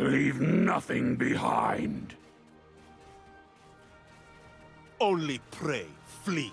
Leave nothing behind. Only pray, flee.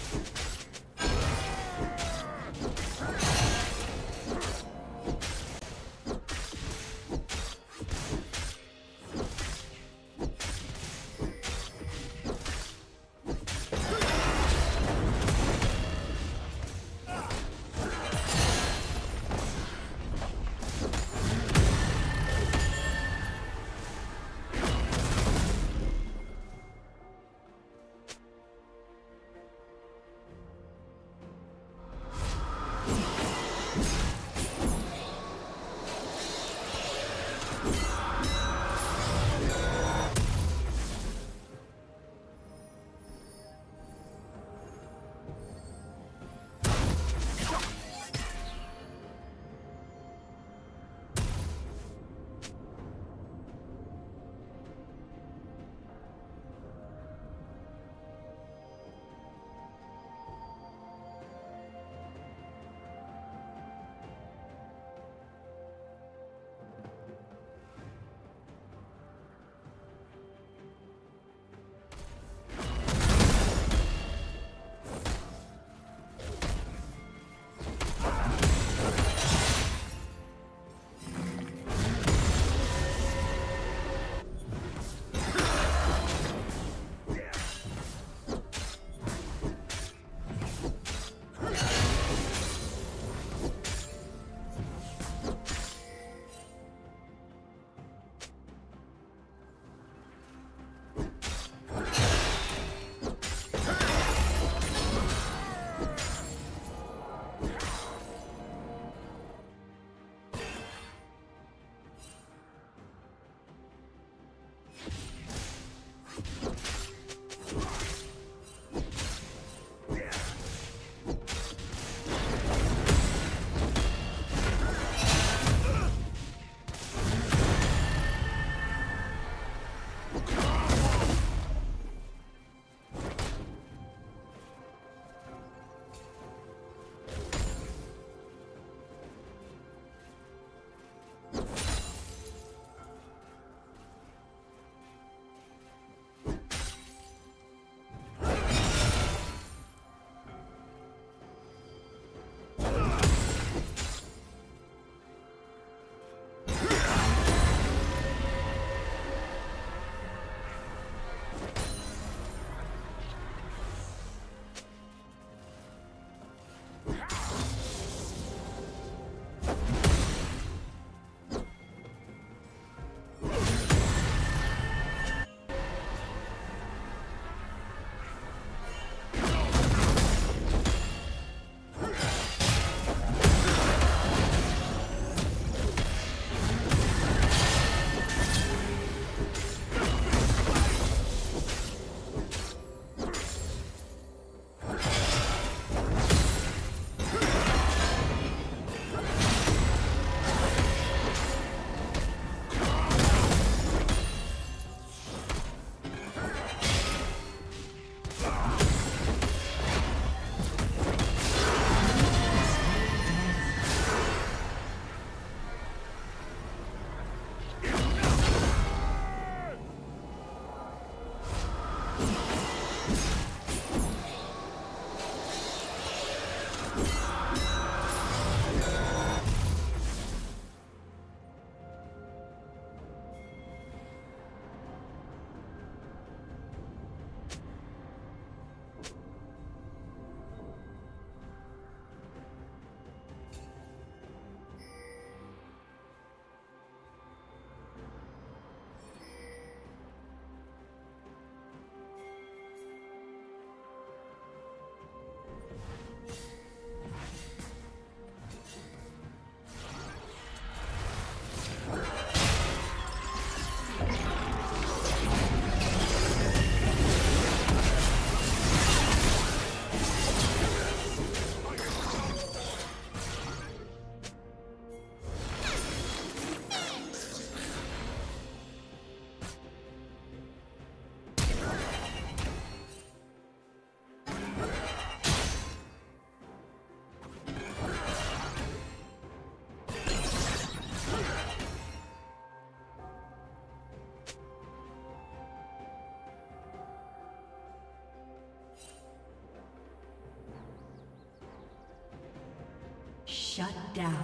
You Shut down.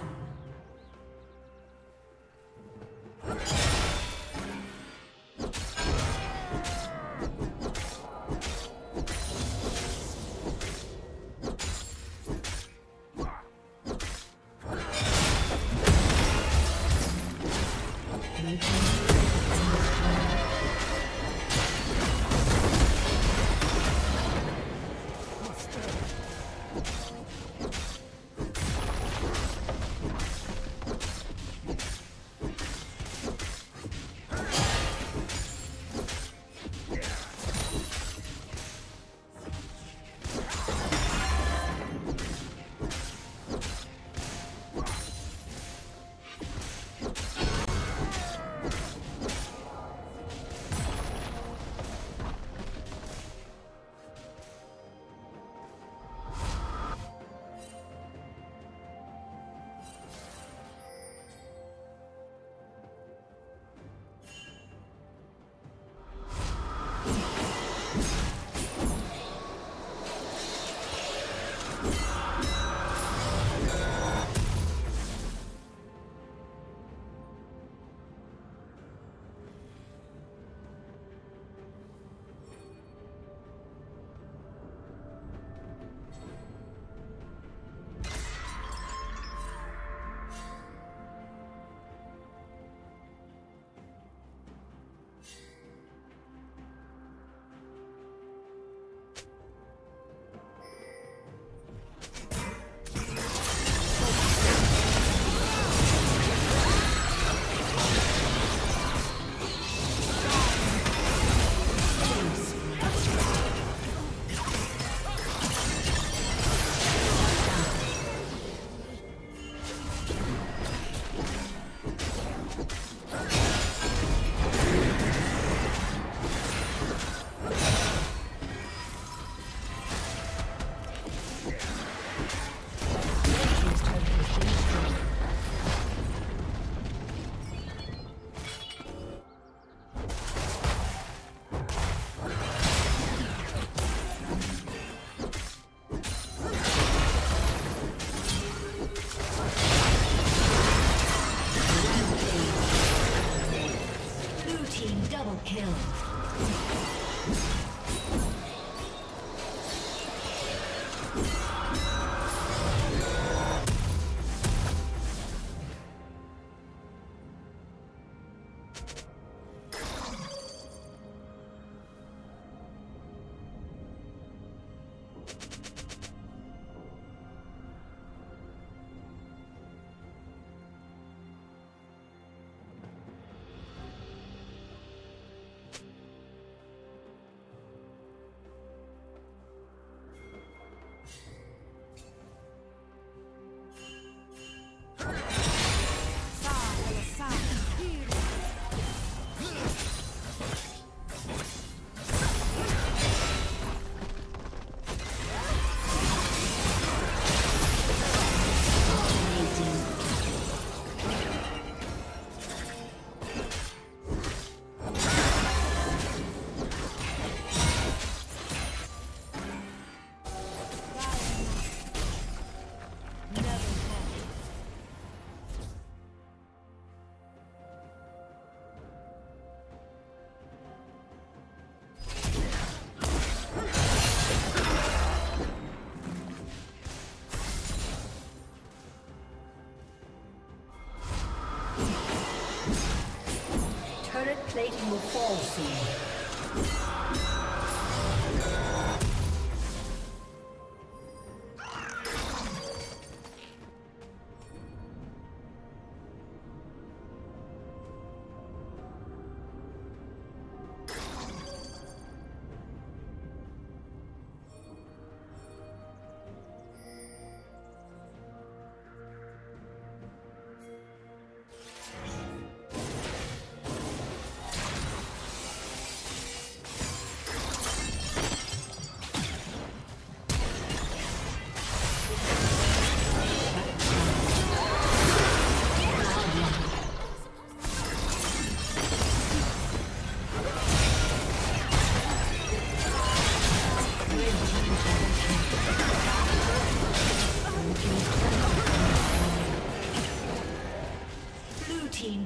plating will fall soon.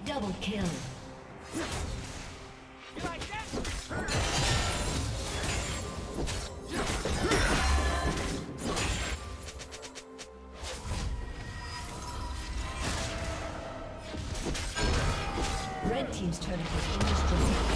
Double kill. Red team's turret was destroyed.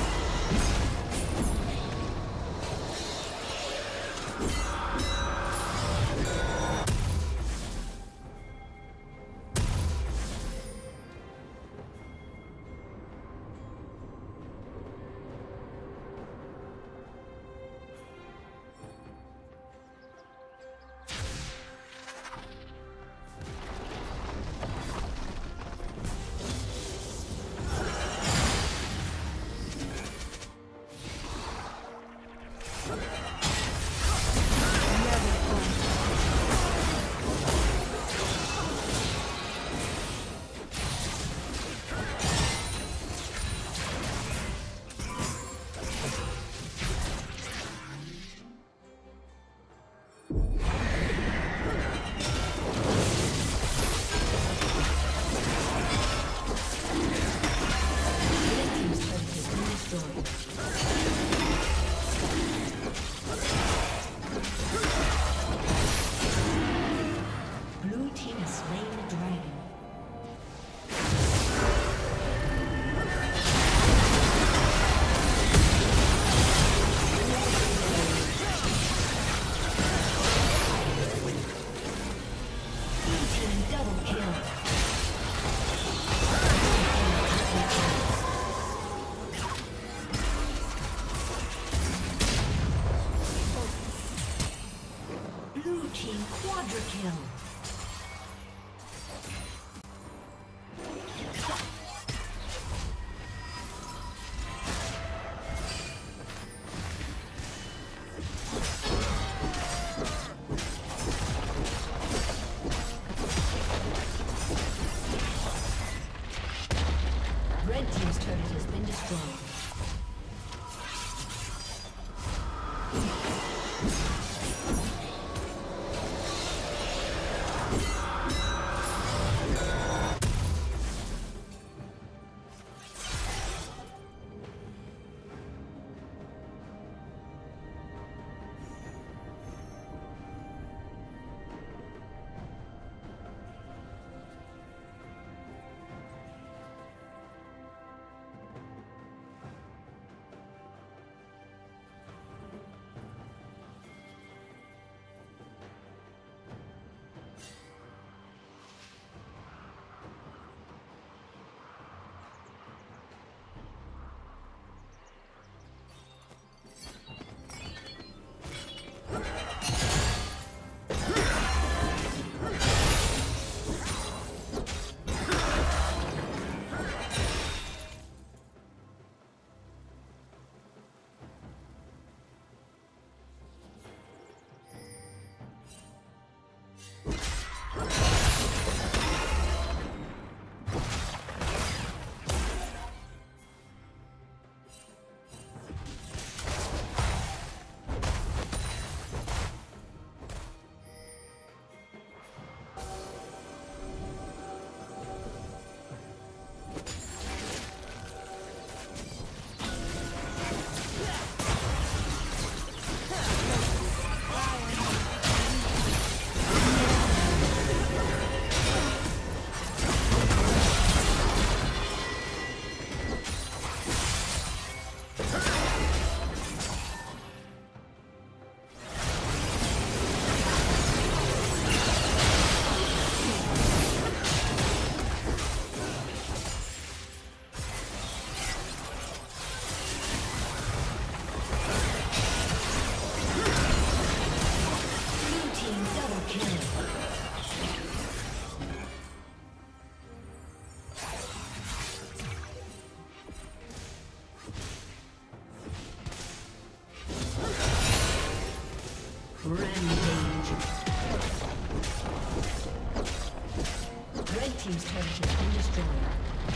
team's turret has been destroyed. Red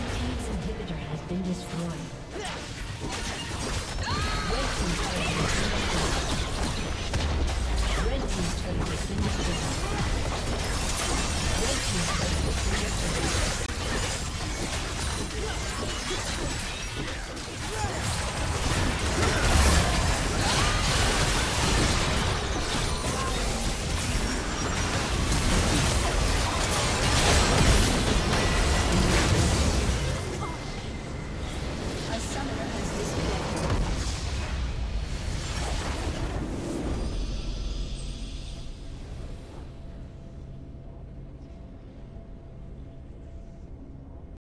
team's turret has been destroyed.